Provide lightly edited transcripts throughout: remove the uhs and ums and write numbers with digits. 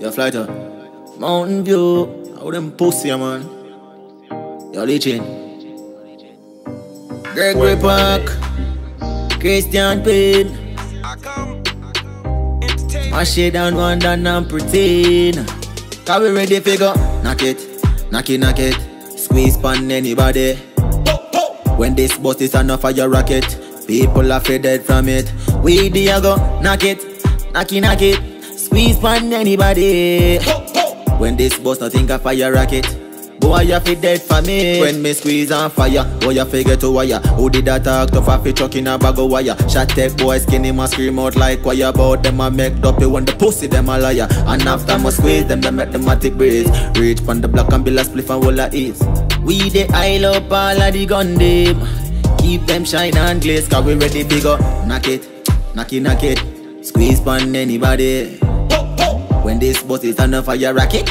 Yo, Flighter. Mountain View. How them pussy, man. Yo, Legion. Gregory Park. Christian Payne. My shit down one that I'm pretend. Cause we ready figure. Knock it. Knock it, knock it. Squeeze pan anybody. When this bus is enough for your rocket, people are fed from it. We Diago, knock it, knock it, knock it. Squeeze pan anybody. When this bus nothing a fire rocket, boy you fed from it. When me squeeze on fire, boy you forget to wire. Who did that talk to faffy chuck in a bag of wire? Shot tech boy skin him and scream out like wire. About them a make up, you want the pussy them a liar. And after I squeeze them, them make them a tick breeze. Reach from the block and be last spliff and all I eat. We dey aisle up all of the gun them. Keep them shine and glaze, cause we ready to go. Knock it, knock it, knock it. Squeeze pan anybody. When this bus is on fire rocket,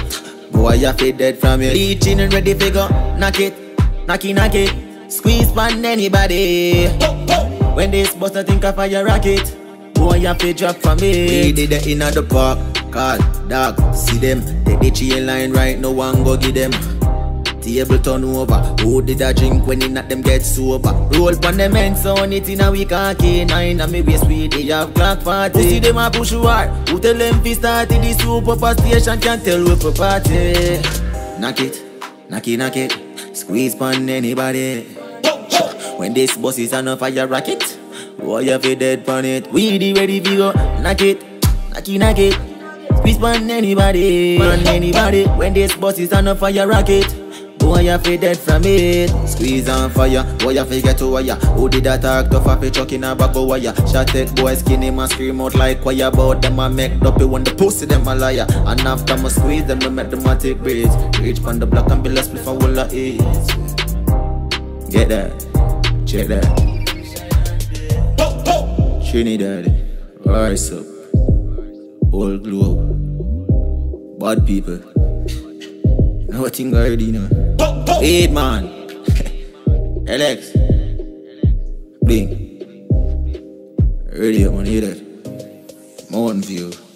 boy you faded from it. Leeching and ready to go. Knock it, knock it, knock it. Squeeze pan anybody. When this bus I think of fire rocket, boy you fade drop from it. We did the inner the park, call, dog, see them. Take the chain line right now and go give them. Table turn over. Who did I drink when in at them get sober? Roll pon them ends on it in a week or K9. And me waist we they have clock party. Who see them a push war? Who tell them fi start in the super station? Can't tell we for party. Knock it, knock it, knock it. Squeeze pon anybody. When this bus is on a fire rocket, boy you fi dead pon it. We the ready fi go. Knock it, knock it, knock it. Squeeze pon anybody, pon anybody. When this bus is on a fire rocket, boy you feel dead from it. Squeeze on fire, boy you feel get to wire. Who did that talk to faffy chuck in a bag of wire? Shot tech boy skin him and scream out like wire. About them a make up, you want the pussy them a liar. And after I squeeze them, I make them a take breaks. Reach from the block and be less split for all I eat. Get that, check that. Trinidad, rise up, old globe, bad people. Nothing already, you know. Eight man. LX. Bling. Radio, man, hear that? Mountain View.